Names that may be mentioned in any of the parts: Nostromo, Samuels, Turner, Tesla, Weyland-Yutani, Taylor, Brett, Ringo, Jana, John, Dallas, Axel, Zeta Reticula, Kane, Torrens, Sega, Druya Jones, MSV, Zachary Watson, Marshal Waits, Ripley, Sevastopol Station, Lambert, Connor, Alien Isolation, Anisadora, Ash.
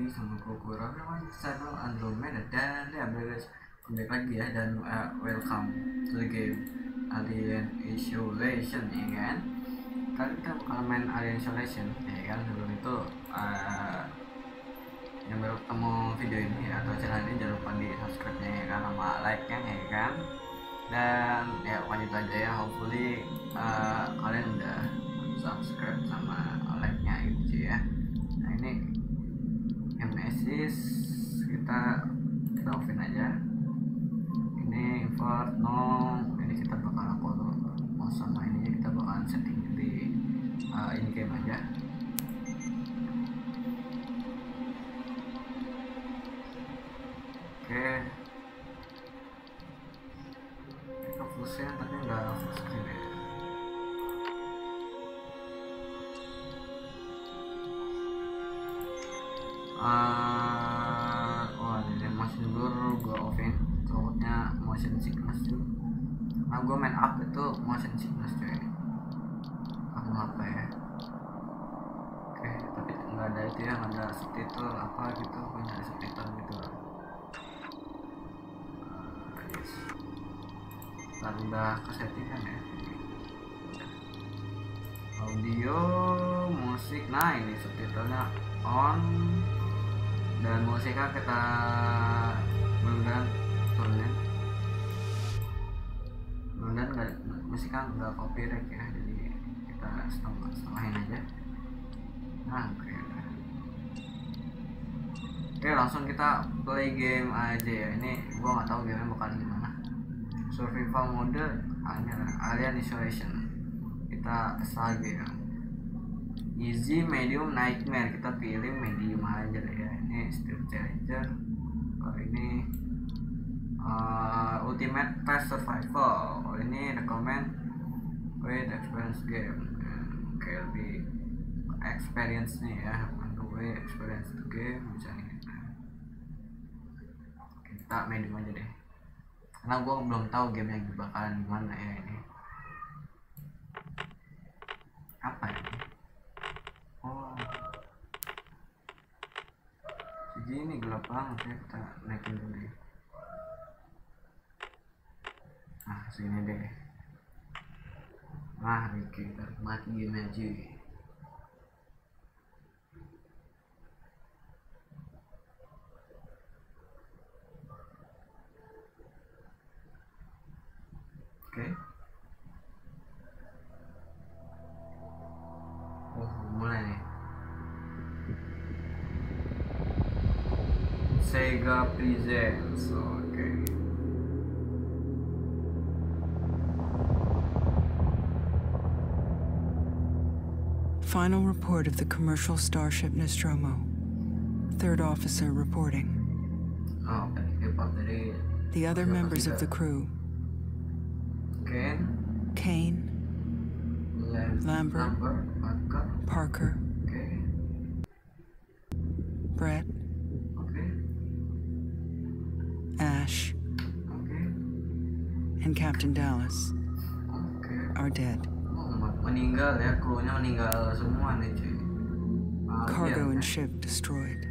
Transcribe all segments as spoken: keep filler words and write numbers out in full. sendiri sama Koko. Rangkaian Channel Unlimited dan diambil kembali lagi ya, dan uh, welcome to the game Alien Isolation ya kan. Kali kita bakal main Alien Isolation ya kan. Sebelum itu uh, yang baru ketemu video ini ya, atau channel ini, jangan lupa di subscribe nya ya kan, sama like nya ya kan. Dan ya lanjut aja ya, hopefully uh, kalian udah subscribe sama like nya gitu ya. Nah ini M S V kita kita offin aja. Ini import no, ini kita bakal aku mau sama ini kita bakalan setting di uh, in game aja. Oke. Okay. Fullscreen tapi nggak fullscreen ya. Uh, wah ini motion blur gue offin, takutnya motion sickness tuh. Nah gue main up itu motion sickness cuy. Aku apa ya? Oke okay, tapi nggak ada itu ya, nggak ada subtitle apa gitu, gue nyari subtitle gitu. Uh, yes. Tambah kesettingan ya, audio, musik, nah ini subtitlenya on, dan musiknya kita belum turunin, belum dan musiknya nggak copyright ya, jadi kita setengah setengahin aja. Nah oke okay. Oke langsung kita play game aja ya. Ini gua nggak tahu gamenya bakal gimana. Survival mode Alien Isolation, kita saja easy, medium, nightmare. Kita pilih medium aja ya. Ini Steel Challenger. Kalau oh, ini uh, Ultimate Test Survival. Kalau oh, ini recommend with experience game. Oke okay, lebih experience nih ya. Menurut experience the game misalnya. Okay, kita medium aja deh. Karena gue belum tahu game yang bakalan gimana ya ini. Apa ini? Oh. Jadi ini gelap banget ya, kita naikin dulu deh. Nah, sini deh. Nah, oke, kita mati game aja. Oke okay. Oh mulai nih. Sega Presents. Oke okay. Final report of the commercial starship Nostromo. Third officer reporting. Oh, okay. The other members of the crew: Kane, Kane, Lambert, Lambert Parker, okay. Brett, okay. Ash, okay. And Captain Dallas okay. Are dead. Meninggal ya, krunya meninggal semua nih cuy. Cargo and ship destroyed.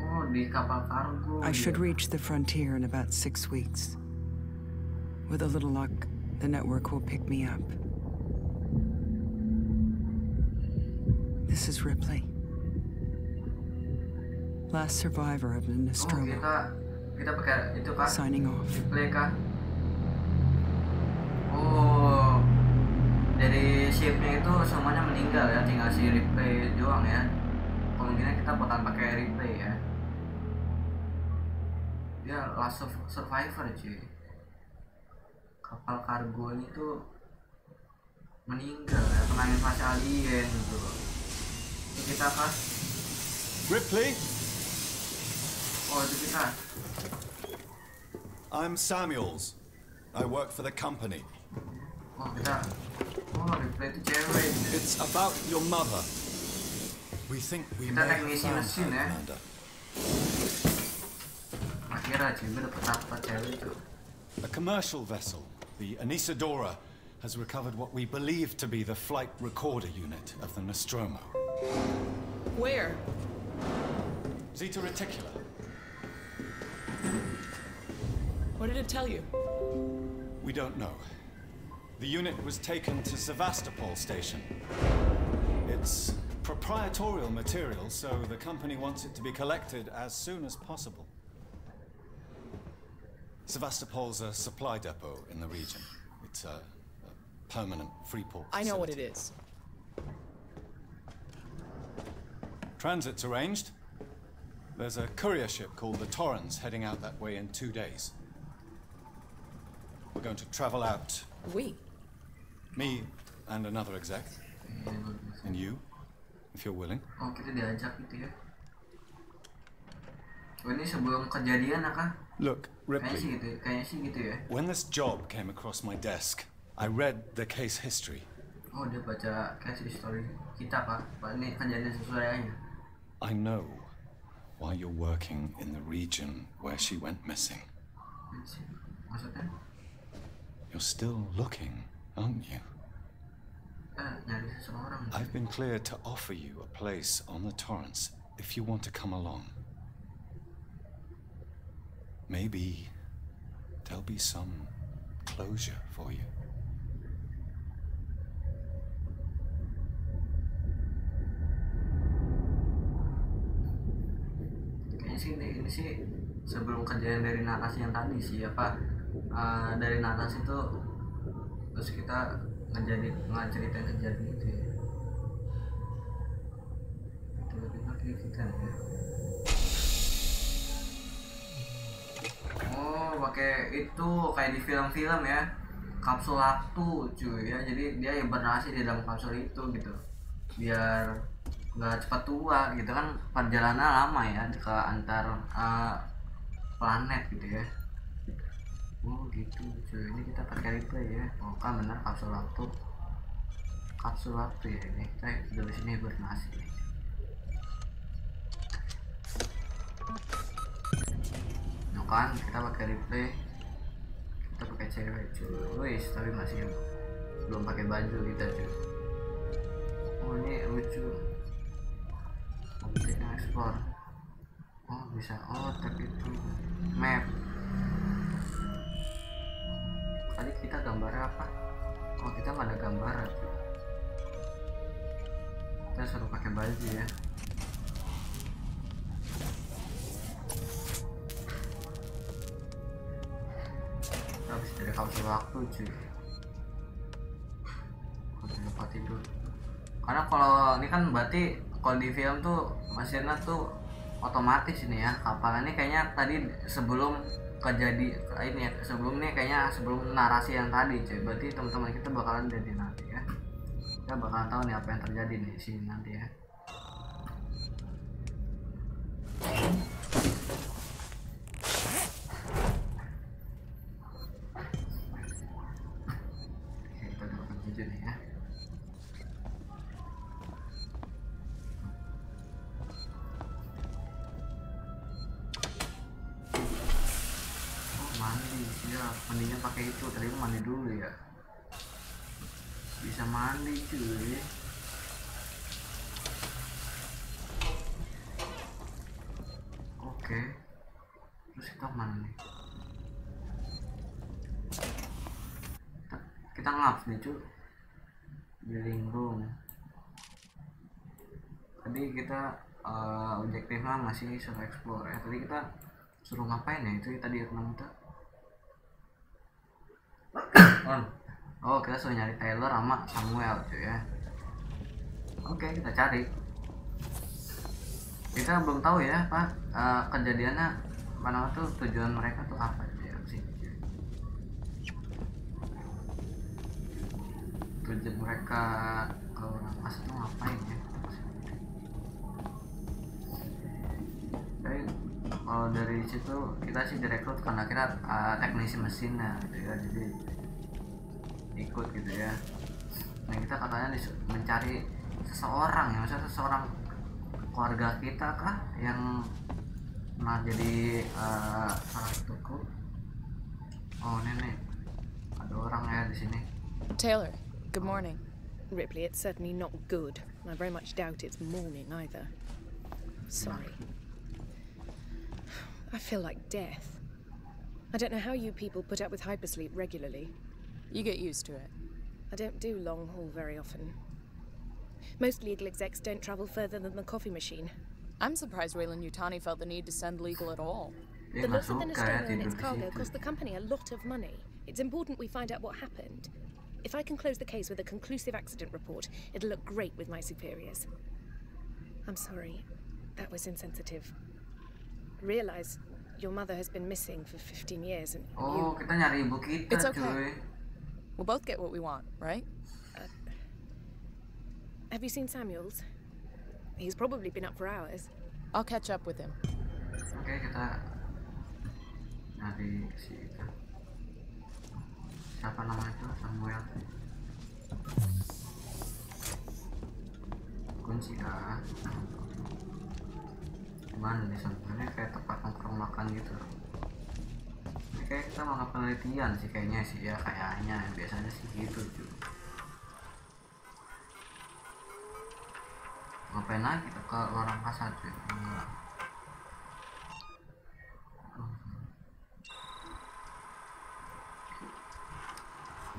Oh, di kapal kargo. I should reach the frontier in about six weeks. With a little luck, the network will pick me up. This is Ripley, last survivor of the Nostromo. Oh, kita, kita pakai itu kah? Signing off. Ripley kah? Oh, dari shipnya itu semuanya meninggal ya, tinggal si Ripley doang ya. Kemungkinan kita bakal pakai Ripley ya. Dia last survivor cuy. Kapal kargo ini tuh meninggal ya, kena invasi alien gitu loh. Itu kita kah? Ripley? Oh itu kita. I'm Samuels. I work for the company. Oh kita. Oh Ripley itu cewek. It's about your mother. We think we kita teknisi mesin ya. Akhirnya Jimmy dapet apa cewek itu. A commercial vessel, the Anisadora, has recovered what we believe to be the flight recorder unit of the Nostromo. Where? Zeta Reticula. What did it tell you? We don't know. The unit was taken to Sevastopol Station. It's proprietorial material, so the company wants it to be collected as soon as possible. Sevastopol's a supply depot in the region. It's a, a permanent free port facility. I know what it is. Transit's arranged. There's a courier ship called the Torrens heading out that way in two days. We're going to travel out. We? Me and another exec. And you, if you're willing. Oh, kita diajak gitu ya. Oh, ini sebelum kejadian kah? Look, Ripley, when this job came across my desk, I read the case history. Oh, dia baca case history kita, Pak. Ini kejadian sesuai. I know why you're working in the region where she went missing. Maksudnya? You're still looking, aren't you? I've been cleared to offer you a place on the Torrens if you want to come along. Maybe there'll be some closure for you. Kayaknya sih ini sih sebelum kejadian dari Natas yang tadi sih ya Pak. Dari Natas itu terus kita ngejadi ngeceritain kejadian itu. Itu lebih lagi kita ya. Oh, pakai itu kayak di film-film ya, kapsul waktu cuy ya, jadi dia hibernasi di dalam kapsul itu gitu, biar nggak cepat tua gitu kan, perjalanan lama ya ke antar uh, planet gitu ya. Oh gitu cuy, ini kita pakai replay ya. Oh kan benar kapsul waktu, kapsul waktu ya ini, kita dari sini hibernasi. Kan kita pakai replay, kita pakai cewek cuy, tapi masih belum pakai baju kita cuy. Oh ini lucu, kita explore. Oh bisa, oh tapi itu map. Tadi kita gambar apa? Oh kita nggak ada gambar cuy. Kita suruh pakai baju ya. Dari kapsul waktu cuy, harus cepat tidur. Karena kalau ini kan berarti kalau di film tuh mesinnya tuh otomatis ini ya. Kapalnya ini kayaknya tadi sebelum kejadian ini, sebelum ini kayaknya sebelum narasi yang tadi cuy. Berarti teman-teman kita bakalan jadi nanti ya. Kita bakalan tahu nih apa yang terjadi di sini nanti ya. Mandinya pakai itu, tadi mandi dulu ya. Bisa mandi cuy. Oke. Terus kita mana nih? Kita, kita ngap nih cuy. Living room. Tadi kita uh, objektifnya masih suruh explore ya. Tadi kita suruh ngapain ya? Itu tadi yang kita oh kita suruh nyari Taylor sama Samuel cuy ya. Oke kita cari. Kita belum tahu ya Pak uh, kejadiannya mana tuh, tujuan mereka tuh apa ya sih? Tujuan mereka ke Rampas tuh ngapain ya? Jadi kalau dari situ kita sih direkrut karena kita uh, teknisi mesinnya gitu ya, jadi ikut gitu ya. Nah kita katanya mencari seseorang ya, maksudnya seseorang keluarga kita kah yang pernah jadi uh, salah satuku. Oh nenek, ada orang ya di sini. Taylor, good morning. Ripley, it's certainly not good. I very much doubt it's morning either. Sorry. I feel like death. I don't know how you people put up with hypersleep regularly. You get used to it. I don't do long haul very often. Most legal execs don't travel further than the coffee machine. I'm surprised Weyland-Yutani felt the need to send legal at all. The loss of the Nostromo and its cargo cost the company a lot of money. It's important we find out what happened. If I can close the case with a conclusive accident report, it'll look great with my superiors. I'm sorry. That was insensitive. I realize your mother has been missing for fifteen years and oh, you... kita nyari ibu kita, it's okay. Cuy. We'll both get what we want, right? Uh, have you seen Samuels? He's probably been up for hours. I'll catch up with him. Okay, kita nyari si itu. Siapa nama itu? Samuel. Kunci A. Cuman di sampingnya kayak tempat nongkrong makan gitu. Ini kayak kita mau penelitian sih kayaknya sih ya kayaknya biasanya sih gitu tuh. Ngapain lagi tuh ke orang pasar tuh? Enggak.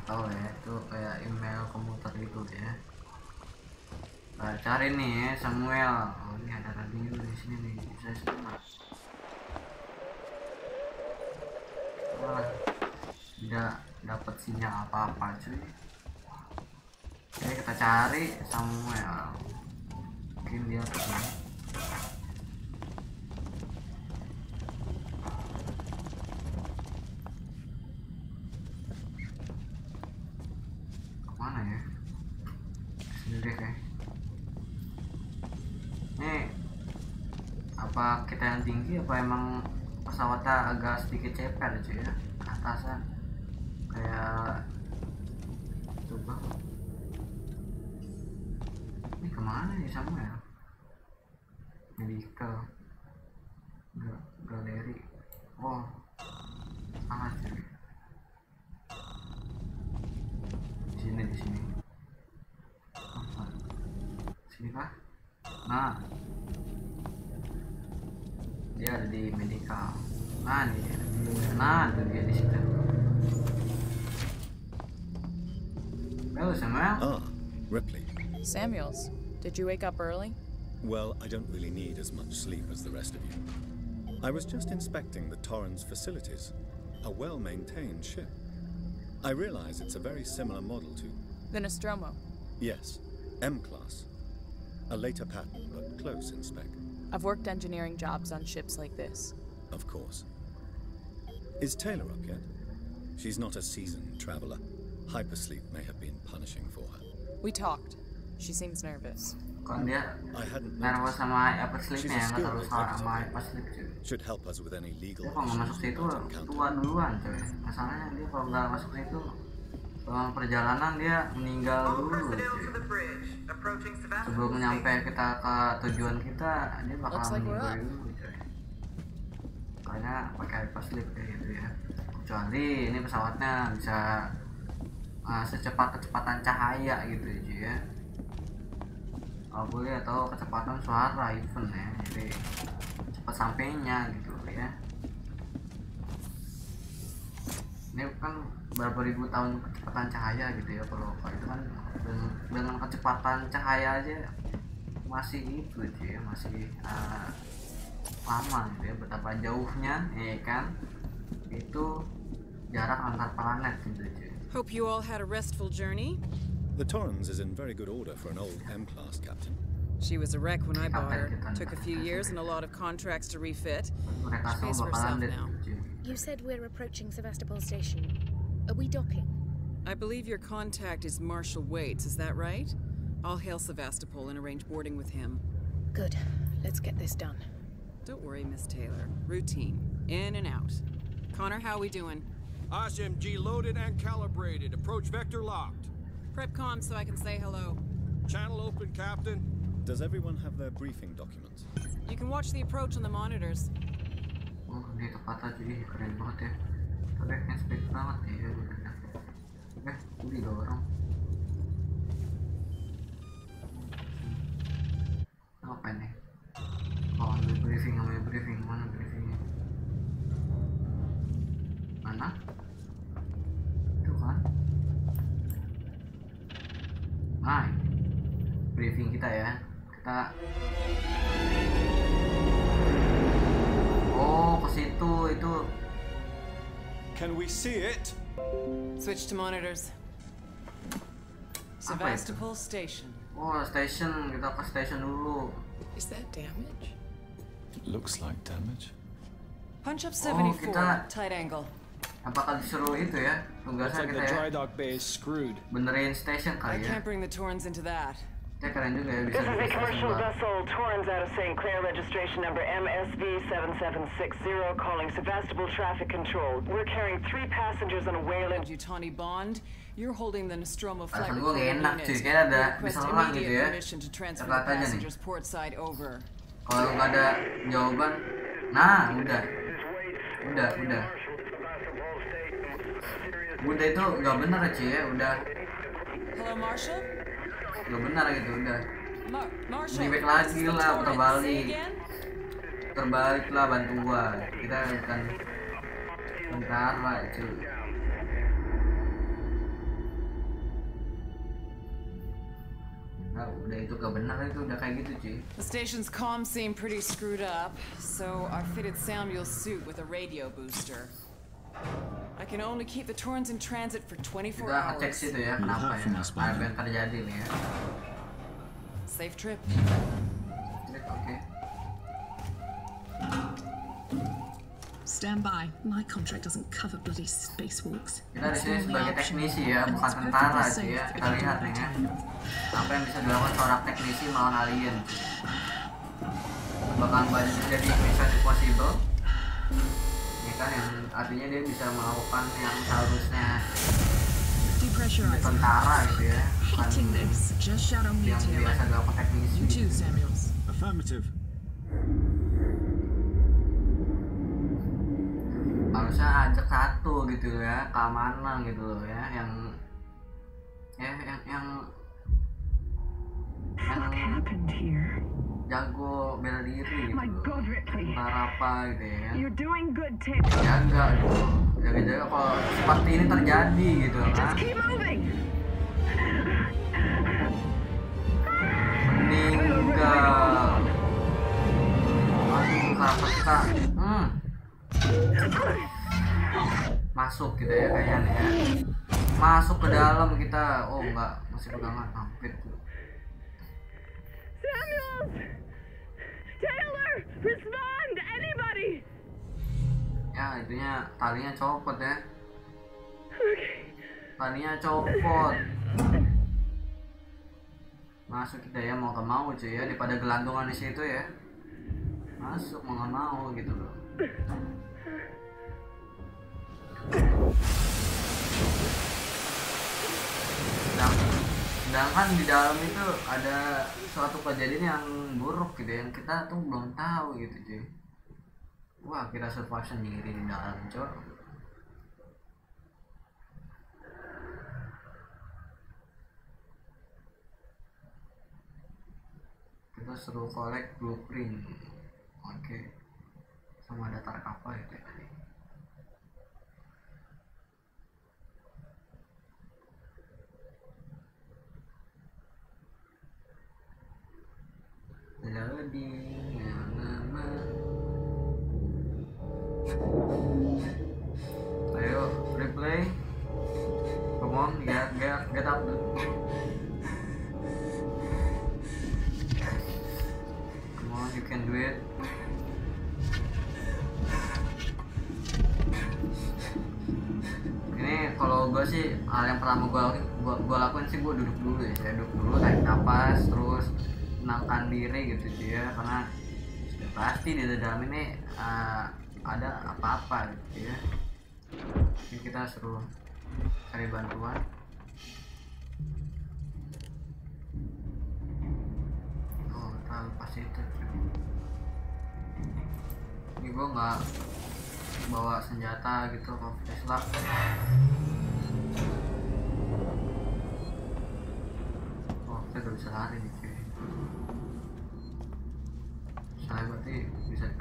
Tahu ya itu kayak email komputer gitu ya. Nah, cari nih Samuel. Oh, ini ada radio di sini nih. Bisa semua. Wah, tidak dapat sinyal apa-apa cuy. Oke, kita cari Samuel. Mungkin dia tuh. Kemana ya? Sini deh ya. Nih, apa kita yang tinggi apa emang pesawatnya agak sedikit ceper cuy ya ke atasan kayak coba ini kemana ya sama ya medical galeri oh salah cuy di sini di sini apa sini kah? Nah, dia ada di medical. Nah, dia ada di nah, tuh dia di situ. Hello, Samuel. Ah, Ripley. Samuels, did you wake up early? Well, I don't really need as much sleep as the rest of you. I was just inspecting the Torrens facilities, a well-maintained ship. I realize it's a very similar model to... The Nostromo? Yes, M class. A later pattern, but close in spec. I've worked engineering jobs on ships like this. Of course. Is Taylor up yet? She's not a seasoned traveler. Hypersleep may have been punishing for her. We talked. She seems nervous. I hadn't noticed. She's a skilled executive. Should help us with any legal issues not encountered. Dalam perjalanan dia meninggal dulu. Sebelum nyampe kita ke tujuan kita, dia bakal meninggal dulu. Karena pakai hypersleep kayak gitu ya. Kecuali ini pesawatnya bisa uh, secepat kecepatan cahaya gitu ya. Kalau boleh atau kecepatan suara even ya. Jadi cepat sampainya gitu ya. Ini kan berapa ribu tahun kecepatan cahaya gitu ya kalau itu kan dengan, dengan kecepatan cahaya aja masih itu aja ya, masih uh, lama gitu ya betapa jauhnya ya kan itu jarak antar planet gitu aja. Hope you all had a restful journey. The Torrens is in very good order for an old M class captain. She was a wreck when I bought her. Took a few years and a lot of contracts to refit. She pays for herself now. You said we're approaching Sevastopol Station. Are we docking? I believe your contact is Marshal Waits, is that right? I'll hail Sevastopol and arrange boarding with him. Good. Let's get this done. Don't worry, Miss Taylor. Routine. In and out. Connor, how are we doing? O S M G loaded and calibrated. Approach vector locked. Prep comm so I can say hello. Channel open, Captain. Does everyone have their briefing documents? You can watch the approach on the monitors. Oh, ini tepat aja nih. Keren banget ya. Udah inspek banget ya udah udah udah dorong apa nih oh ambil briefing ambil briefing mana briefingnya briefing kita ya. Kita Oh, ke situ itu. Can we see it? Switch to monitors. Sevastopol Station. Oh, station. Kita ke station dulu. Is that damage? It looks like damage. Punch up seventy-four. Oh, tight angle. Apakah disuruh itu ya? Tugasnya kita ya. Benerin station kali ya. I can't bring the Torrens into that. This is a commercial vessel, Torrens out of Saint Clair, registration number M S V seven seven six zero, calling Sevastopol Traffic Control. We're carrying three passengers on a Weyland-Yutani bond. You're holding the Nostromo flight control unit. Request immediate permission to transfer the passengers port side over. Kalau nggak ada jawaban, nah, udah, udah, udah, udah itu nggak benar sih ya, udah. Hello, Marshal. Nggak benar gitu, udah. Dibek lagi lah, terbalik, terbalik lah bantuan. Kita bukan tentara, cuy. The station's comm seemed pretty screwed up, so I fitted Samuel's suit with a radio booster. I can only keep the Torrens in transit for twenty-four hours. Safe trip. Okay. Stand by. My contract doesn't cover bloody spacewalks. Kita di sini sebagai teknisi ya, bukan tentara sih ya. Kita lihat nih ya, apa yang bisa dilakukan seorang teknisi melawan alien. Bahkan banyak jadi mission impossible. Ya kan, yang artinya dia bisa melakukan yang seharusnya tentara gitu ya. Bukan yang biasa dilakukan teknisi. Affirmative. Harusnya ajak satu gitu ya, keamanan gitu loh ya, yang ya yang yang yang jago bela diri gitu, tentara apa gitu ya, jaga gitu, jaga-jaga kalau seperti ini terjadi gitu kan, meninggal, aduh kata-kata, hmm. Masuk kita ya kayaknya ya. Masuk ke dalam kita. Oh enggak, masih pegangan hampir. Samuels! Taylor, respond anybody. Ya, itunya talinya copot ya. Talinya copot. Masuk kita ya, mau enggak mau aja ya, daripada gelandongan di situ ya. Masuk mau enggak mau gitu loh. Sedangkan di dalam itu ada suatu kejadian yang buruk gitu, yang kita tuh belum tahu gitu cuy. Wah, kita survive sendiri di dalam cuy. Kita suruh collect blueprint. Oke, okay. Sama datar kapal gitu ya. Jadi nama ayo replay, come on, get get get up. Come on, you can do it. Ini kalau gue sih hal yang pertama gue gue lakuin sih gue duduk dulu ya, saya duduk dulu tarik nafas terus menangkan diri gitu dia, karena pasti di dalam ini uh, ada apa-apa gitu ya. Jadi kita suruh cari bantuan. Oh, terlalu pasti itu. Ini gue nggak bawa senjata gitu, kalau Tesla. Oh, kita nggak bisa lari nih. Saya berarti bisa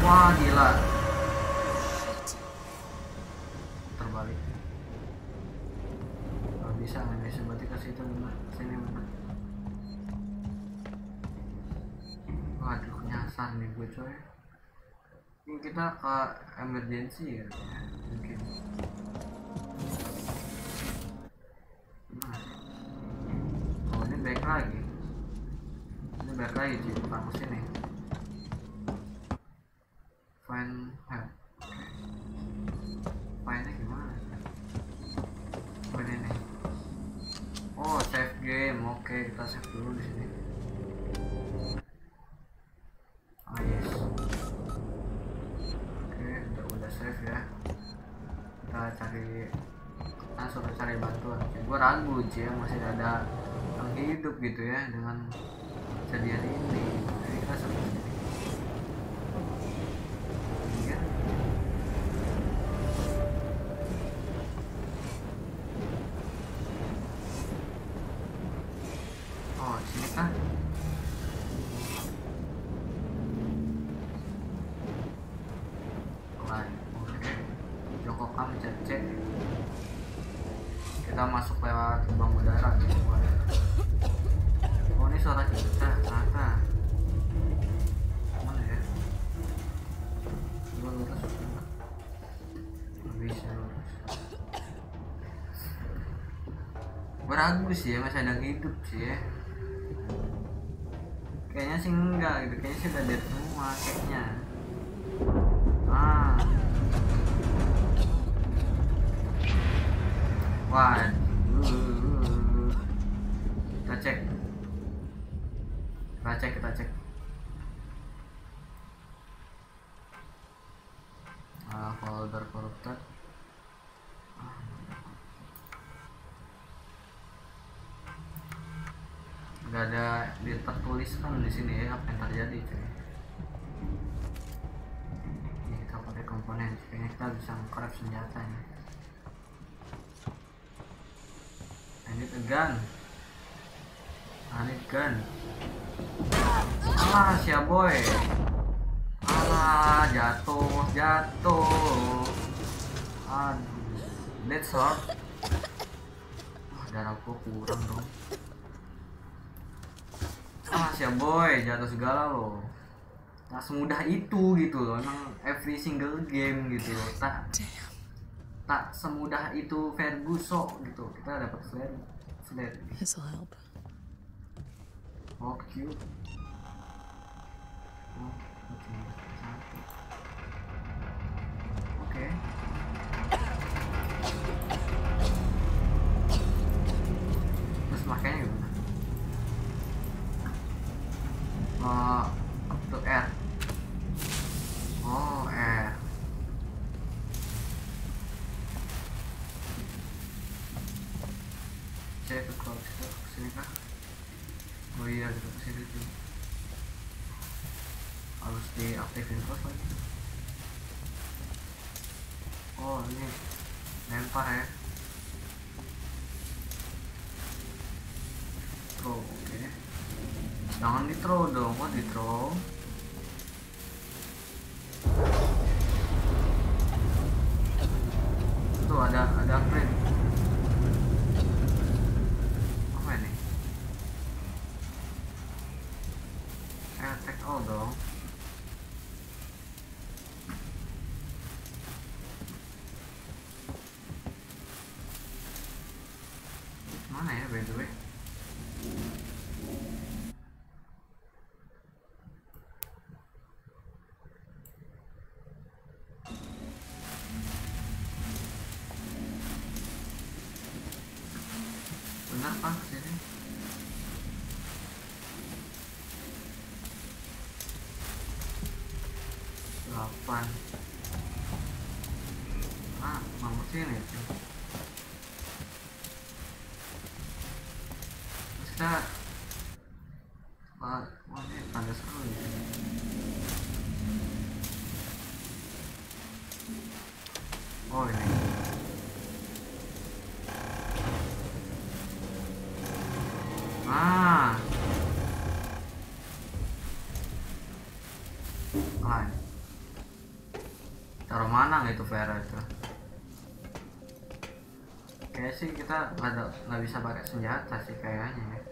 Wah gila. Terbalik. Gak bisa, gak bisa. Berarti ke situ benar, sini benar. Waduh nyasar nih gue coy. Ini kita ke emergency ya. Mungkin. Oh ini back lagi. Ini back lagi cuy. Pakai sini. Find help. Findnya gimana? Oh ini nih. Oh save game. Oke kita save dulu di sini. Oh yes. Oke udah udah save ya. Kita cari. Langsung cari bantuan. Gue ragu sih ya masih ada yang hidup gitu ya dengan kejadian ini. Jadi kita seperti ini. Oh sini kan? Lain. Oke. Jongkok A mencet C. Kita masuk lewat lubang udara gitu. Oh ini suara kita ternyata. Mana ya? Lubang udara sudah. Bisa. Beragu sih ya masih ada hidup sih ya. Kayaknya sih enggak gitu. Kayaknya sih udah dead semua kayaknya. Ah. Wah, kita cek, kita cek, kita cek. Ah, folder corrupted. Gak ada ditertuliskan di sini ya apa yang terjadi cuy. Ini kita pakai komponen, kayaknya kita bisa mengcraft senjatanya. Ini tegan, ini tegan. Alah si boy, alah jatuh jatuh. Aduh, dead shot. Wah darah aku kurang dong. Alah si boy, jatuh segala loh. Tak semudah itu gitu loh. Emang every single game gitu loh. Tak. Tak semudah itu Ferguson gitu. Kita dapat sled, sled. This will help. Oh cute. Oh oke. Oke. Terus makanya gimana? Oh up to R. Oh R. Saya ke kalau kita kesini kah? Oh iya kita kesini tuh. Harus diaktifin terus lagi. Oh ini lempar ya. Throw oke okay. Jangan di throw dong, kok di throw. Tuh ada ada print. morning. Ah. Ah. Taruh mana nggak itu Vera itu? Kayaknya sih kita nggak bisa pakai senjata sih kayaknya.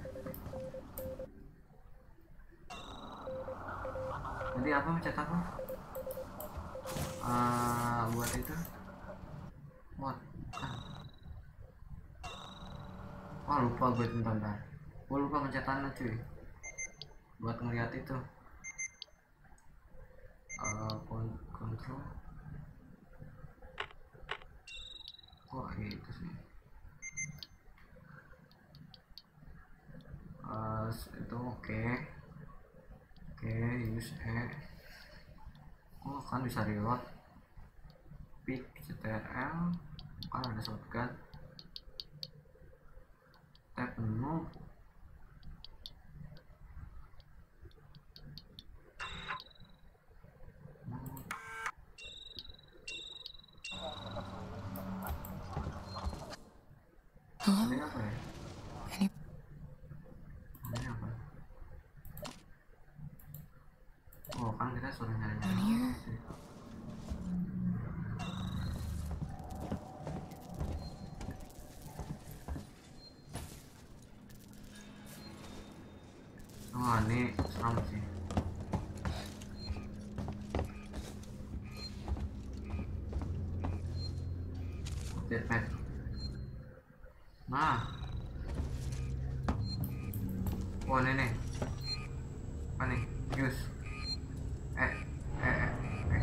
Nanti apa mencet apa? Uh, buat itu mod. Wah lupa gue bentar-bentar. Gue lupa mencetannya cuy. Buat ngeliat itu. Uh, kontrol. Wah gitu sih. Uh, itu oke. Okay. Oke, okay, use E. Oh, kan bisa reload. Pick C T R L. Kan ada shotgun. Tap menu. Halo? Ini apa ya? Oh, kan kita suruh nyari-nyari. Oh, ini seram sih. Deadman. Nah. Oh, ini nih. Apa nih? Use. Eh, eh, eh, eh, eh,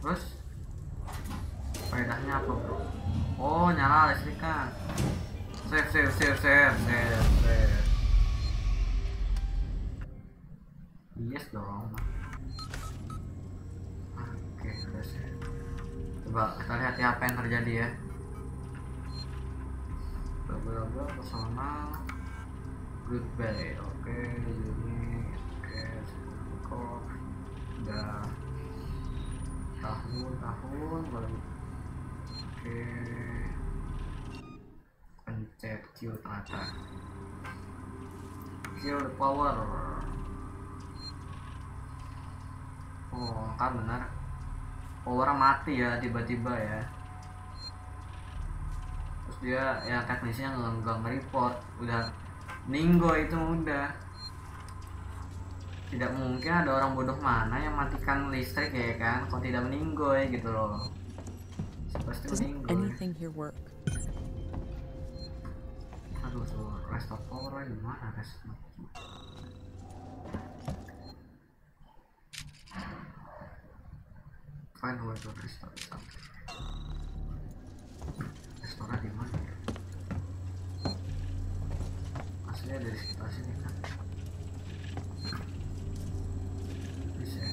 terus faedahnya apa bro? Oh nyala listrik kan? Save, save, save, save, save, save. Yes dong. Oke, terus coba kita lihat ya apa yang terjadi ya. Blablabla persona goodbye. Oke unit oke cukup udah tahun-tahun baru. Oke pencet Q ternyata kill the power. Oh kan bener power mati ya tiba-tiba ya. Dia ya teknisnya nggak nge-report udah Ringo itu udah tidak mungkin ada orang bodoh mana yang matikan listrik ya kan kalau tidak meninggoy gitu loh pasti meninggoy. Aduh tuh rest of power gimana rest of power. Find where to restore something. Restoran di mana ya? Aslinya dari sekitar sini kan? Bisa ya?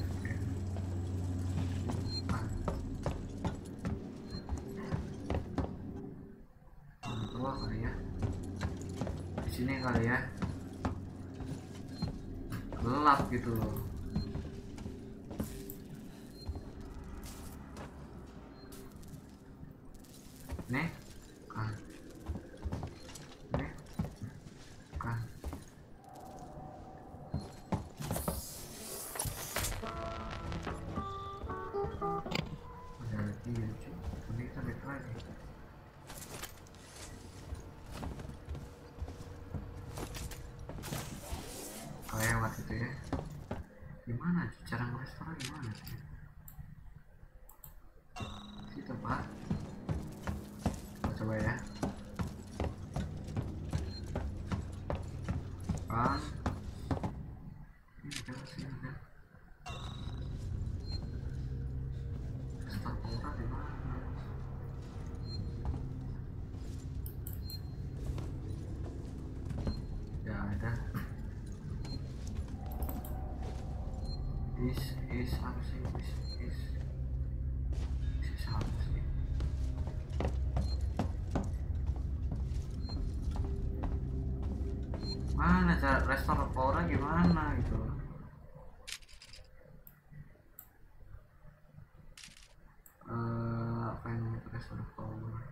Di bawah kali ya? Di sini kali ya? Gelap gitu loh. Nih? Mana restoran Polra gimana gitu. Uh, apa yang restoran Polra?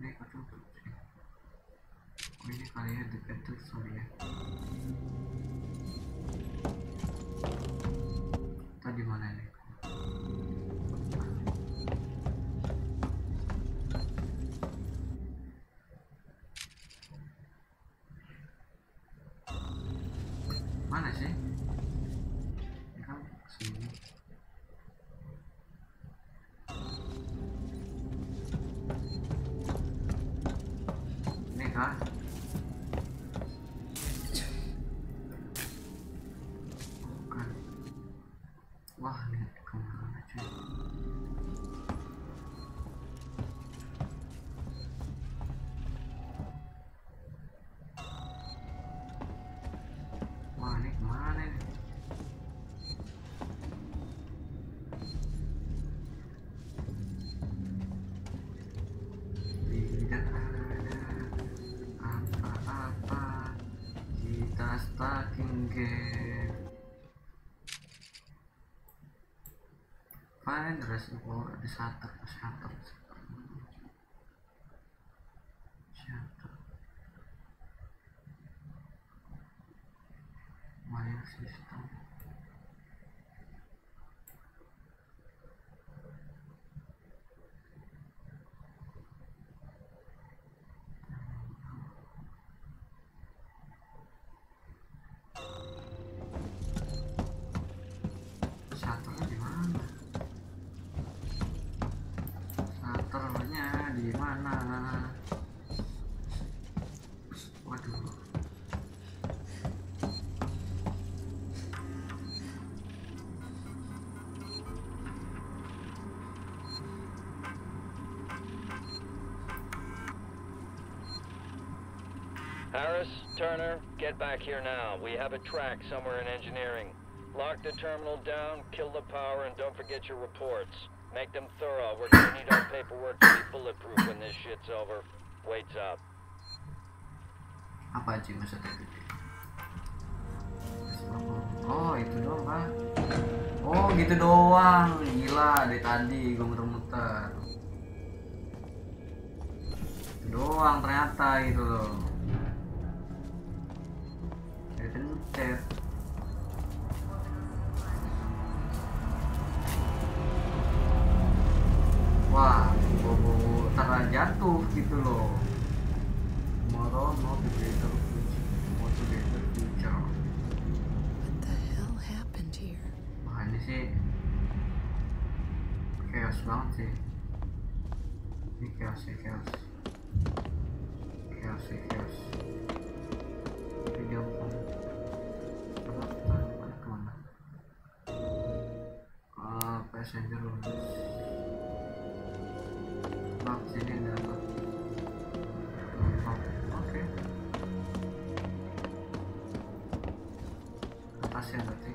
Ini kacau tuh. Oh, ini kali ya dekat tuh sorry ya. Tadi mana ini? Mana sih? Ini kan kesini. Ini kan? Bukan. Wah, ini kemana cuy? Find reservoir di shutter, shutter, shutter. Wire system. Turner, get back here now. We have a track somewhere in engineering. Lock the terminal down, kill the power, and don't forget your reports. Make them thorough. We're gonna need our paperwork to be bulletproof when this shit's over. Waits up. Apa sih maksudnya? Oh, itu doang, Pak. Oh, gitu doang. Gila, dari tadi gue muter-muter. Doang ternyata itu loh. There. Wah, bobo terlalu jatuh gitu loh. Tomorrow not the greater future, not the greater future. What the hell happened here? Wah, ini sih chaos banget sih. Ini chaos, chaos, chaos, chaos. Video. Passenger rooms. Bak sini ada apa? Oke. Atas ya berarti.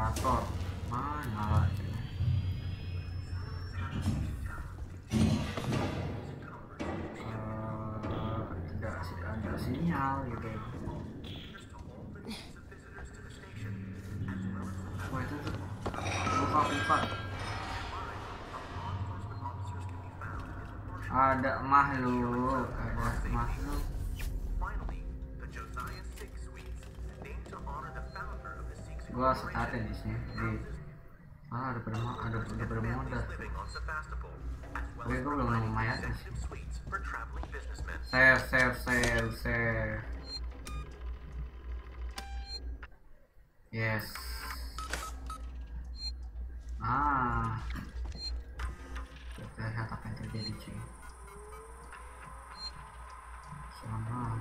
I thought, my, my. Sinyal gitu. Wah itu tuh buka-buka. Ada makhluk, ada makhluk. Gua setatin di sini. Ah ada bermodal, ada bermodal. Tapi gua belum nemu mayatnya. Save, save, save, save. Yes. Ah. Kita lihat apa yang terjadi cuy. Sama.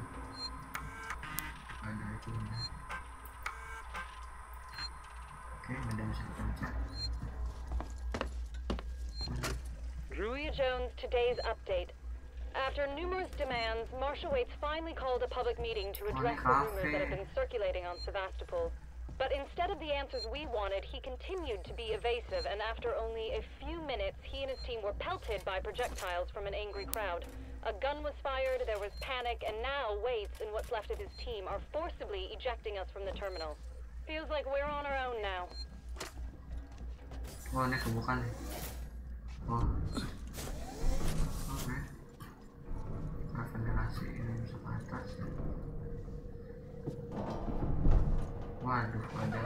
Ada itu nih. Oke, ada yang bisa kita cek. Druya Jones, today's update. After numerous demands, Marshal Waits finally called a public meeting to address the rumors that have been circulating on Sevastopol. But instead of the answers we wanted, he continued to be evasive, and after only a few minutes, he and his team were pelted by projectiles from an angry crowd. A gun was fired, there was panic, and now Waits and what's left of his team are forcibly ejecting us from the terminal. Feels like we're on our own now. Wah, ini kebukaan nih. Wah. Ventilasi ini bisa ke atas ya. Waduh ada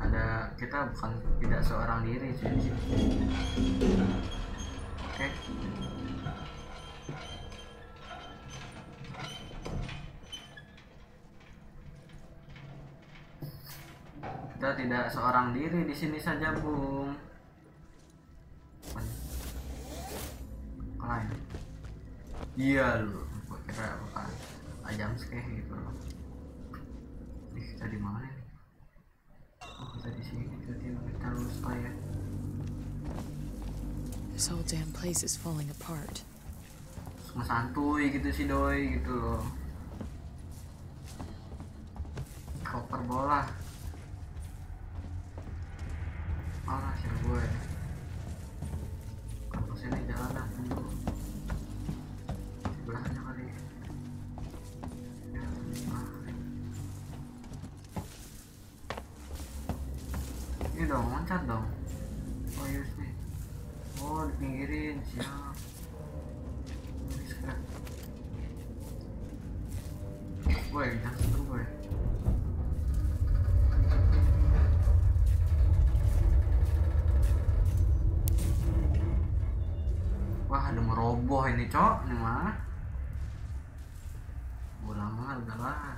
ada kita bukan tidak seorang diri sih. Oke okay. Kita tidak seorang diri di sini saja, Bung. Kalian. Iya lu, gua kira bukan ajam skeh gitu loh. Nih, kita di mana nih? Oh, kita di sini, kita tinggal kita lurus aja. This whole damn place is falling apart. Mas santuy gitu sih, doi, gitu loh. Koper bola. Parah sih gue. Kampus ini jalanan dulu. Sebelahnya kali. Ya, ini dong, loncat dong. Oh iya sih. Oh dipinggirin siap. Ini sekarang. Gue jangan sentuh gue. Roboh ini cok, ini mah bola mah udahlah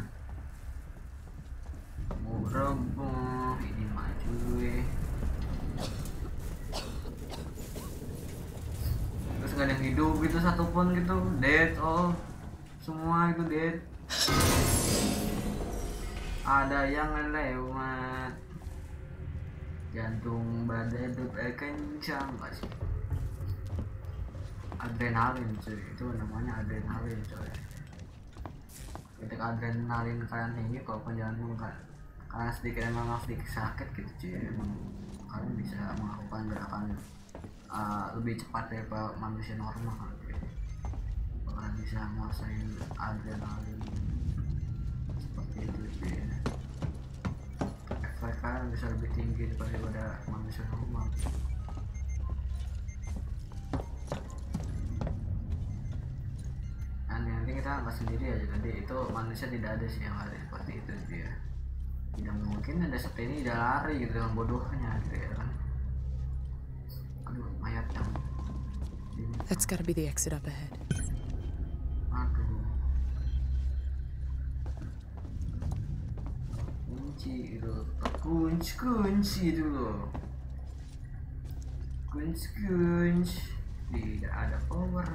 mau roboh ini mah cuy. Terus gak ada yang hidup gitu satupun gitu, dead all semua itu dead. Ada yang lewat jantung badai dubai kencang gak sih? Adrenalin cuy, itu namanya adrenalin cuy. Ketika adrenalin kalian tinggi, kalau kalian kan kalian sedikit emang sedikit sakit gitu cuy, emang kalian bisa melakukan gerakan uh, lebih cepat daripada manusia normal kan cuy. Kalian bisa ngerasain adrenalin seperti itu cuy. Efek kalian bisa lebih tinggi daripada manusia normal. Nanti kita angkat sendiri aja tadi itu manusia tidak ada sih yang lari seperti itu dia. Tidak mungkin ada seperti ini tidak lari gitu dengan bodohnya gitu ya kan. Aduh mayat yang. That's gotta be the exit up ahead. Aduh. Kunci itu kunci kunci dulu. Kunci kunci tidak ada power.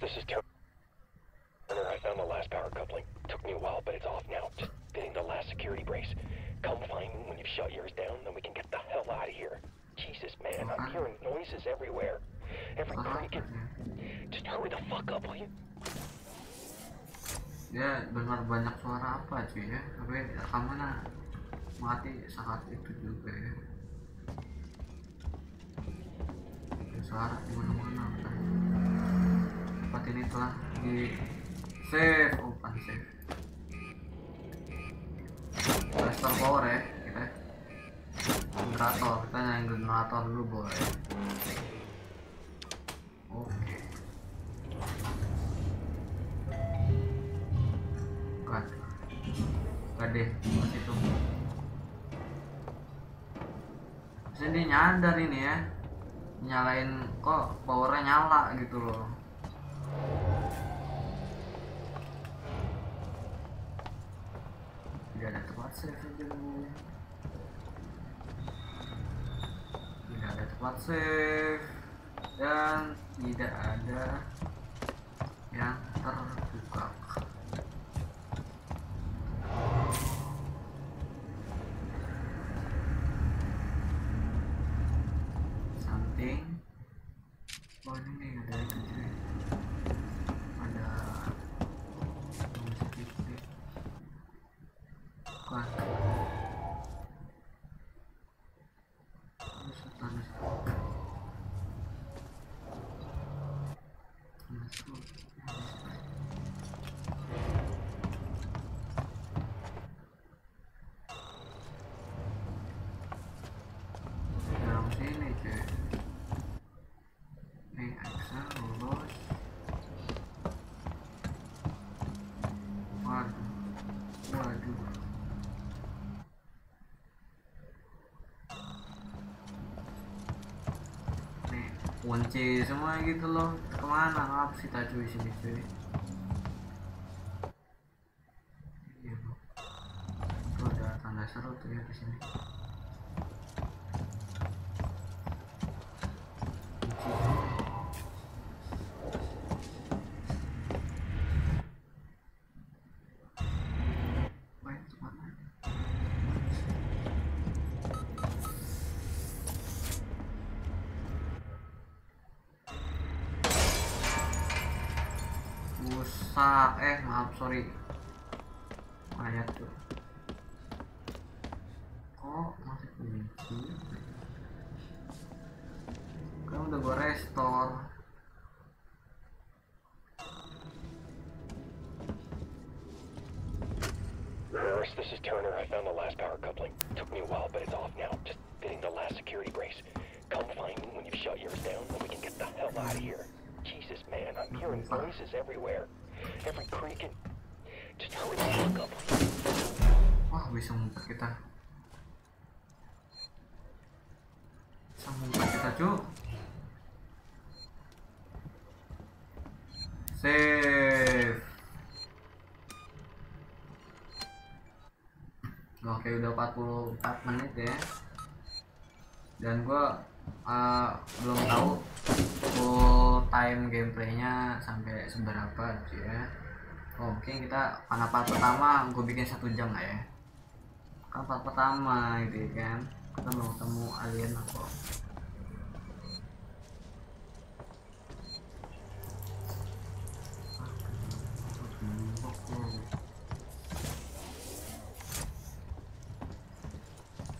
Guys, this is Turner. I found the last power coupling. Took me a while, but it's off now. Just fitting the last security brace. Come find me when you've shut yours down, then we can get the hell out of here. Jesus, man, I'm hearing noises everywhere. Every creak and... Just hurry the fuck up, will you? Ya, benar banyak suara apa cuy ya. Tapi rekamannya mati saat itu juga ya. Suara di mana-mana. Tempat ini telah di save, oh bukan save. Restore power ya, kita. Generator, kita nyalain generator dulu boleh. Oke. Gede, masih tuh. Sini nyadar ini ya, nyalain kok powernya nyala gitu loh. Tidak ada tempat save dulu. Tidak ada tempat save dan tidak ada yang terbuka. Kunci semua gitu loh, kemana ngap sih tajui sini cuy. Iya bu, itu ada tanda seru tuh ya di sini. Sa eh maaf sorry ayat tuh kok masih kunci kamu udah gue restore Nurse, this is Turner. I found the last power coupling. Took me a while, but it's off now. Just fitting the last security brace. Come find me when you've shut yours down, then we can get the hell out of here. Jesus, man, I'm hearing noises everywhere. Every creek and just hurry the fuck up. Wah, bisa muntah kita. Bisa muntah kita, cuy. Save. Oke, udah empat puluh empat menit ya. Dan gua uh, belum tahu full time gameplaynya sampai seberapa aja ya. Oh, mungkin kita karena part pertama gue bikin satu jam lah ya. Kan part pertama gitu kan. Kita mau ketemu alien apa?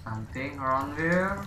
Something around here.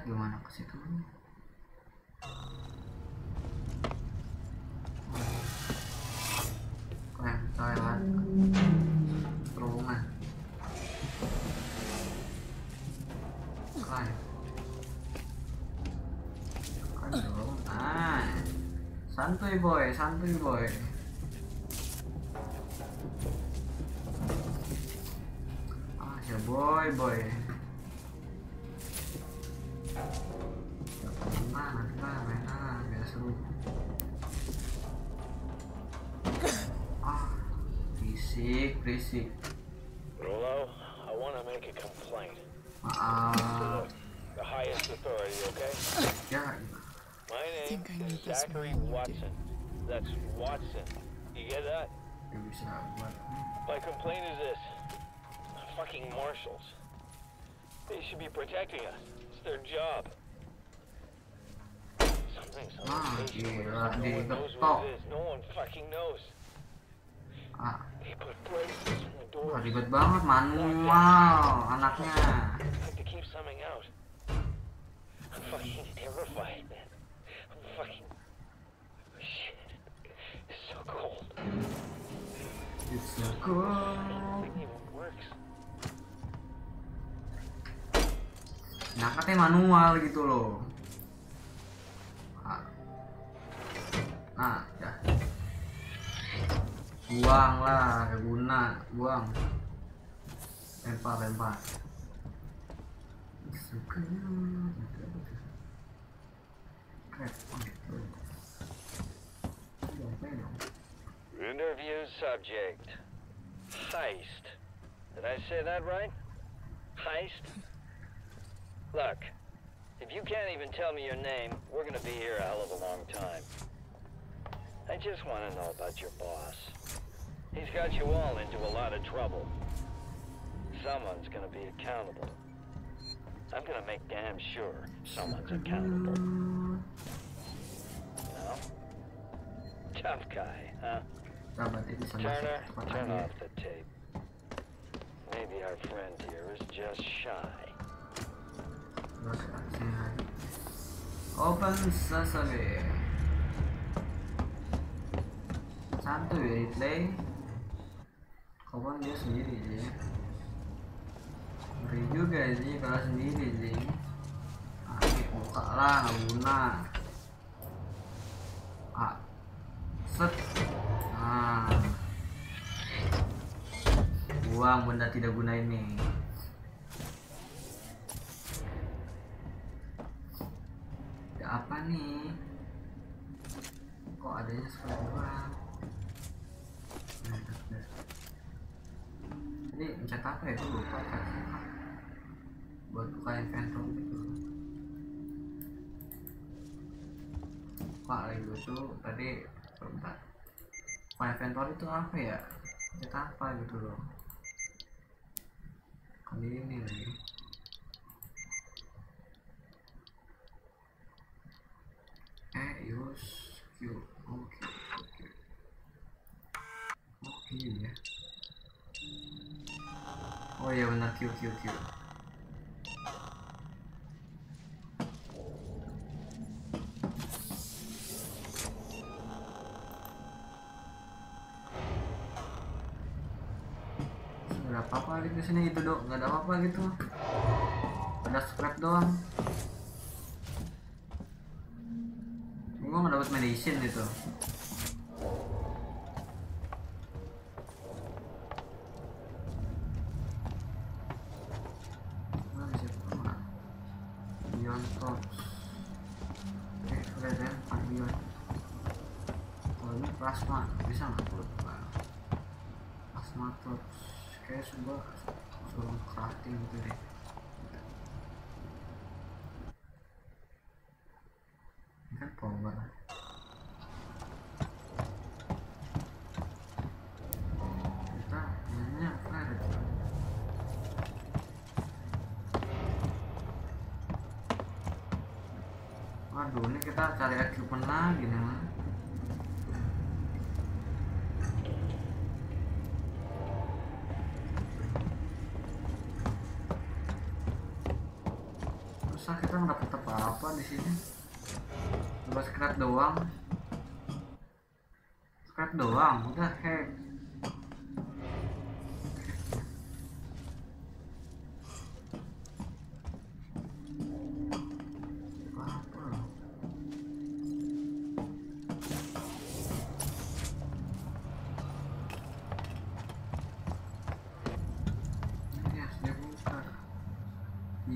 Gimana ke situ? Santuy boy, santuy boy. Ah, si boy boy. Mana, mana, mana, biar seru. Ah, berisik, berisik. Rolo, I want to make a complaint. Ah. The highest authority, okay? Yeah. My name I think I is Zachary Watson. That's Watson. You get that? My complaint is this. Fucking marshals. They should be protecting us. It's their job. Something's on the station where no one knows what it is. No one fucking knows. They put braces on the door. Ribet banget manual anaknya. They keep summing out. I'm fucking terrified, man. Fucking shit. It's so cold. It's so cold. I don't think it even works. Nah, katanya manual gitu loh. Ah. Ah, ya. Buang lah, gak guna. Buang. Lempar, lempar. It's so cold. Interview subject. Heist. Did I say that right? Heist? Look, if you can't even tell me your name, we're gonna be here a hell of a long time. I just want to know about your boss. He's got you all into a lot of trouble. Someone's gonna be accountable. I'm gonna make damn sure someone's accountable. Tough guy, huh? Turner, turn off the tape. Maybe our friend here is just shy. Open sesame. Santuy ya, Ripley. Kapan dia sendiri sih? Beri juga sih kalau sendiri sih. Adik muka lah, nggak guna. Ah. Set. Ah. Buang benda tidak guna ini. Ya apa nih? Kok adanya seperti orang? Ini mencet apa ya? Aku lupa kan? Buat buka inventor gitu. Pak Ringo tuh tadi bentar. My inventory itu apa ya? Kita apa gitu loh. Kali ini lagi. Eh, use Q. Oke, oke. Oke ya. Oh iya benar Q Q Q. Apa di sini itu dok, nggak ada apa-apa gitu, ada scrap doang. Gue nggak dapat medicine gitu. Aduh, ini kita cari equipment lagi nih. Masa kita nggak dapat apa-apa di sini? Coba scrap doang. Scrap doang, udah hack.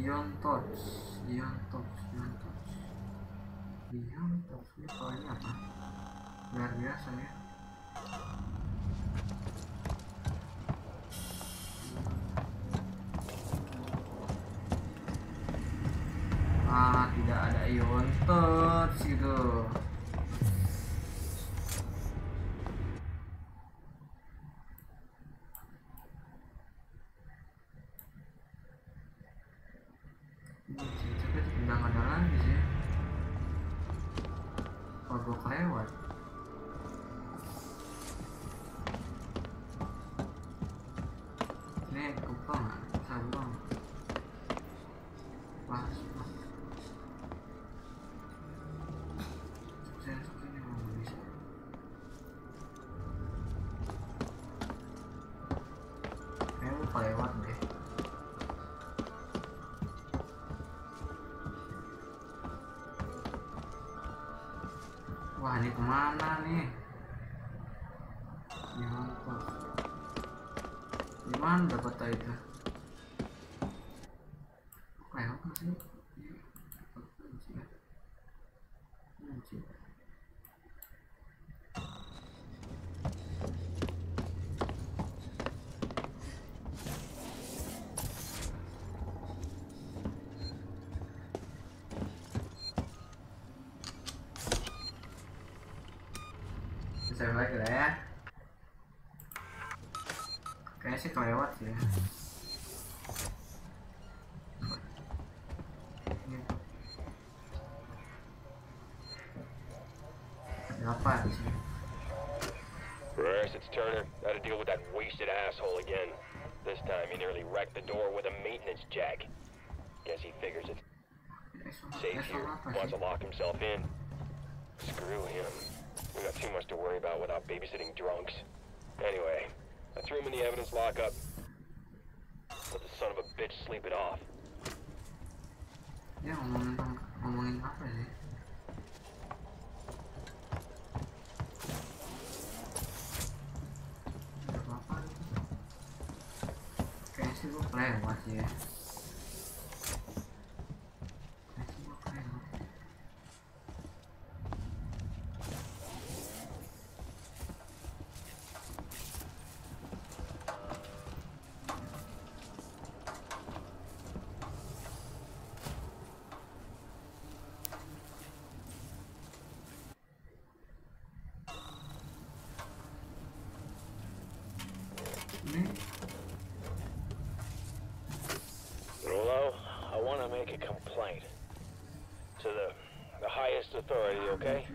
Beyond touch, beyond touch, beyond touch, beyond touch. Ini soalnya apa? Luar biasa ya. Ah, tidak ada beyond touch gitu. Saya balik lah ya. Kayaknya sih kelewat sih ya. First, it's Turner. Gotta deal with that wasted asshole again. This time he nearly wrecked the door with a maintenance jack. Guess he figures it's safe here. Wants to lock himself in. Screw him. We got too much to worry about without babysitting drunks. Anyway, I threw him in the evidence lockup. Let the son of a bitch sleep it off. Yeah, I'm going to happen, eh? Kayaknya sih gue kelewat ya. Okay.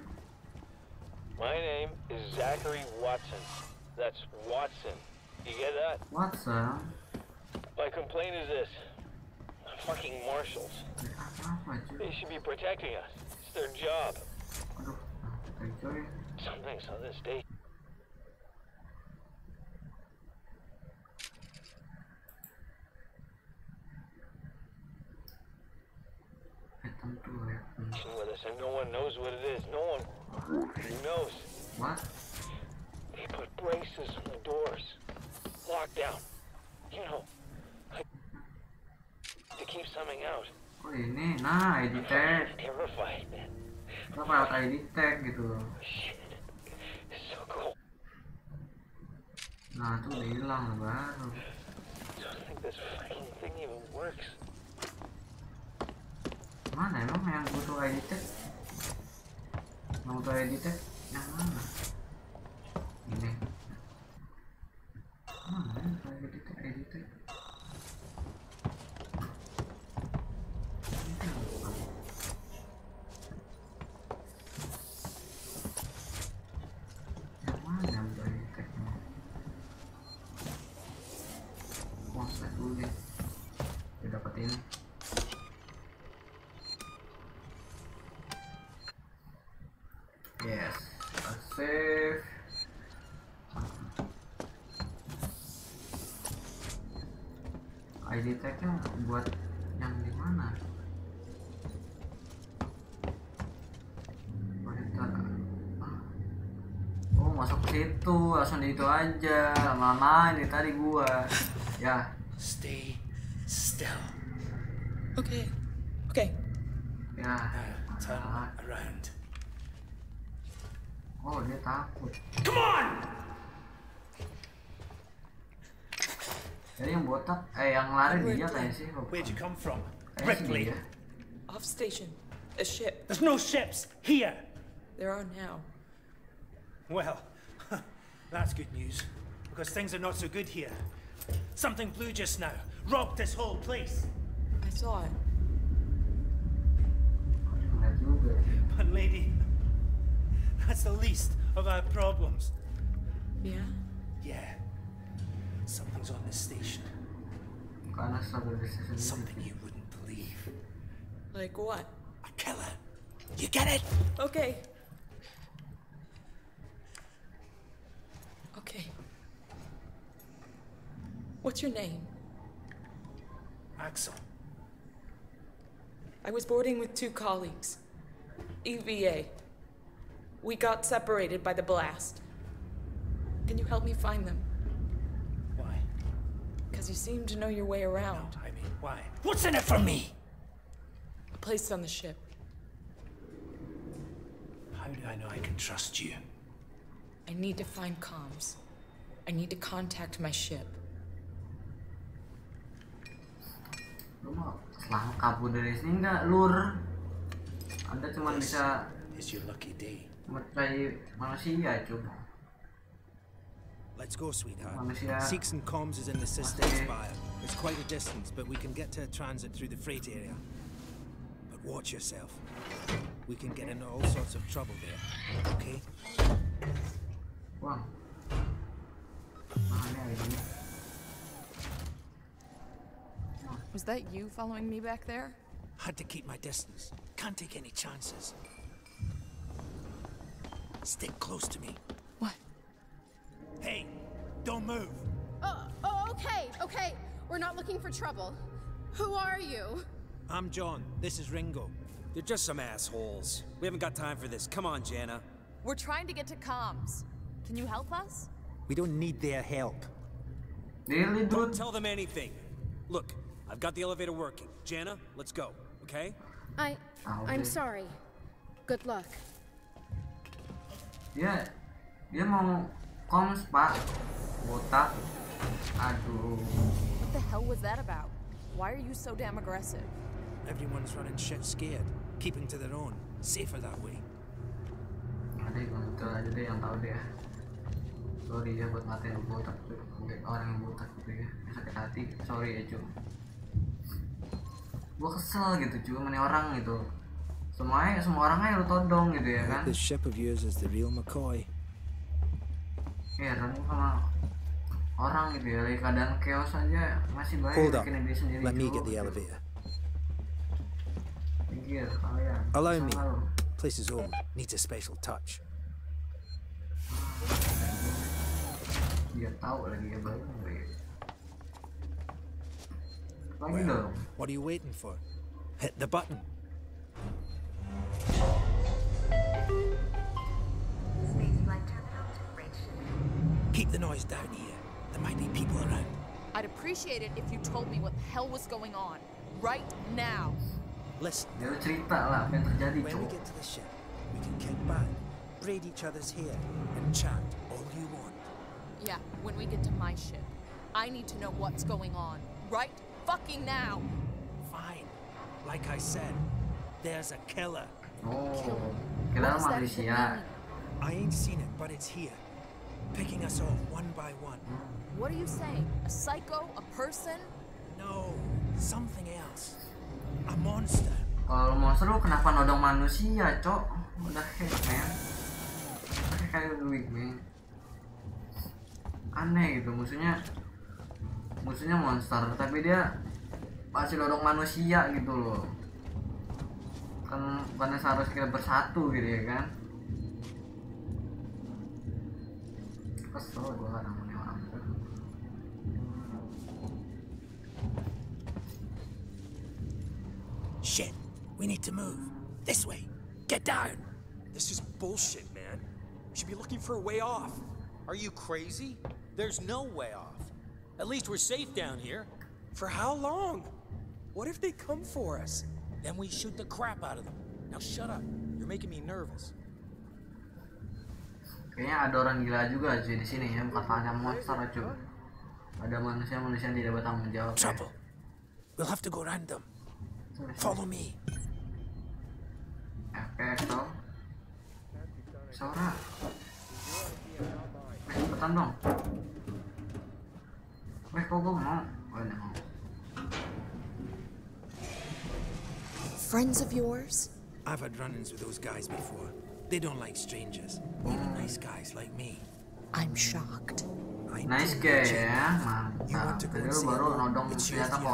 My name is Zachary Watson. That's Watson. You get that? Watson? My complaint is this. The fucking marshals. They should be protecting us. It's their job. Something's on this station. With us, and no one knows what it is. No one who knows. What? They put braces on the doors. Lockdown. You know, like, to keep something out. Oh, ini, nah, I D tag. Terrified, man. Kenapa I D tag gitu? Shit, it's so cool. Nah, tuh hilang baru. I don't think this fucking thing even works. Mana emang yang butuh edited? Yang butuh edited? Yang mana? Ini. Mana yang butuh edited? Edited? Yang mana yang butuh edited? Wah, saya dulu deh. Udah dapat ini. Save. I D tag-nya buat yang di mana? Oh, masuk situ, langsung di itu aja. Lama-lama ini tadi gua. Ya. Stay still. Okay. Okay. Yeah. Now, turn around. Oh, come on! Where'd you come from? Ripley. Off station. A ship. There's no ships here. There are now. Well, that's good news. Because things are not so good here. Something blue just now. Robbed this whole place. I saw it. But lady, that's the least of our problems. Yeah? Yeah. Something's on this station. Something you wouldn't believe. Like what? A killer. You get it? Okay. Okay. What's your name? Axel. I was boarding with two colleagues. E V A. We got separated by the blast. Can you help me find them? Why? Because you seem to know your way around. No, I mean, why? What's in it for me? A place on the ship. How do I know I can trust you? I need to find comms. I need to contact my ship. Lu mau selamat kabur dari sini nggak, Lur? Anda cuma bisa mencari manusia coba. Let's go, sweetheart. Seeks and comms is in the system's bio. It's quite a distance, but we can get to a transit through the freight area. But watch yourself. We can get into all sorts of trouble there. Okay? Wow. Was that you following me back there? Had to keep my distance. Can't take any chances. Stick close to me. What? Hey, don't move. Oh, oh, okay, okay. We're not looking for trouble. Who are you? I'm John. This is Ringo. They're just some assholes. We haven't got time for this. Come on, Jana. We're trying to get to comms. Can you help us? We don't need their help. Really, dude? Don't tell them anything. Look, I've got the elevator working. Jana, let's go, okay? I... I'm sorry. Good luck. Yeah. Dia mau comms, Pak. Botak. Aduh. What the hell was that about? Why are you so damn aggressive? Everyone's running shit scared. Keeping to their own. Safer that way. Ada aja deh yang tahu deh ya. Sorry ya buat matiin botak tuh. Orang yang botak gitu ya. Sakit hati. Sorry ya, Cu. Gua kesel gitu, Cu. Mana orang gitu. Semuanya, semua orang aja lu todong gitu ya kan. The ship of yours is the real McCoy. Ya, remu sama orang gitu ya. Lagi keadaan chaos aja masih baik bikin diri sendiri. Let me get the elevator. Minggir kalian. Allow me. Place is old. Needs a special touch. Dia tahu lagi ya bang. Lagi dong. What are you waiting for? Hit the button. Keep the noise down here. There might be people around. I'd appreciate it if you told me what the hell was going on right now. Listen. When we get to the ship, we can kick back, braid each other's hair, and chat all you want. Yeah, when we get to my ship, I need to know what's going on right fucking now. Fine. Like I said, there's a killer. Oh. Killer. What does that even mean? I ain't seen it, but it's here, picking us off one by one. What are you saying? A psycho? A person? No, something else. A monster. Kalau monster lu kenapa nodong manusia, Cok? Udah heck, man. Kayak duit, man. Aneh gitu, musuhnya. Musuhnya monster, tapi dia masih nodong manusia gitu loh. Kan bukannya seharusnya kita bersatu gitu ya kan? Kesel gua kan namanya orang. Shit, we need to move. This way. Get down. This is bullshit, man. We should be looking for a way off. Are you crazy? There's no way off. At least we're safe down here. For how long? What if they come for us? Then we shoot the crap out of them. Now shut up. You're making me nervous. Kayaknya ada orang gila juga sih di sini ya, bukan hanya monster aja. Ada manusia-manusia yang tidak bertanggung jawab. Trouble. We'll have to go random. Follow me. Efekto. Sora. Cepetan dong. Weh, kok gue mau? Gue udah mau. Friends of yours? I've had run-ins with those guys before. They don't like strangers. Only nice guys like me. I'm shocked. I nice guy, yeah. You want to go and see them?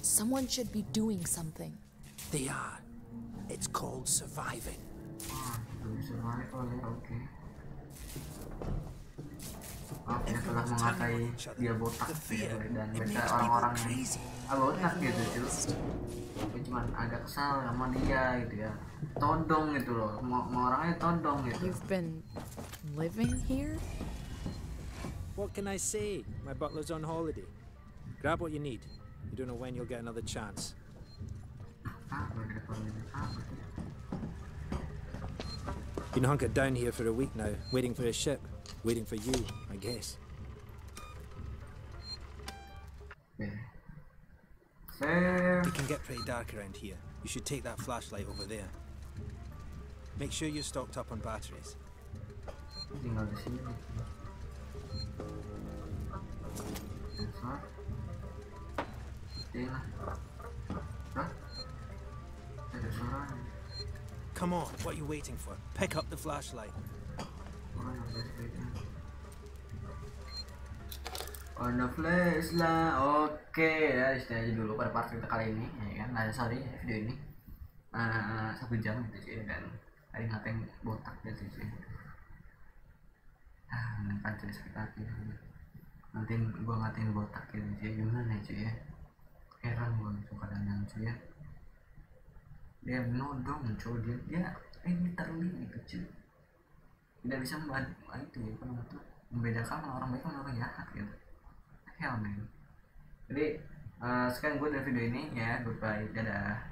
Someone should be doing something. They are. It's called surviving. Everyone's telling each other the fear. It makes people crazy. Botak gitu cuy. Gue cuman agak kesal sama dia gitu ya. Todong gitu loh. Mau orangnya todong gitu. You've been living here? What can I say? My butler's on holiday. Grab what you need. You don't know when you'll get another chance. Been hunkered down here for a week now, waiting for a ship, waiting for you, I guess. It can get pretty dark around here. You should take that flashlight over there. Make sure you're stocked up on batteries. Come on, what are you waiting for? Pick up the flashlight. On the flash lah, oke okay, ya istilahnya aja dulu pada part kita kali ini, ya kan? Nah sorry video ini uh, satu jam gitu sih dan hari ngatain botak gitu sih. Ah menekan cerita sekitar ini. Nanti gua ngatain botak gitu sih, gimana cuy ya? Heran gua suka kadang cuy ya. Dia menodong cuy dia, dia ini terlilit kecil. Tidak bisa membuat itu ya, membedakan orang baik sama orang jahat gitu. Jadi uh, sekian gue dari video ini ya, goodbye, dadah.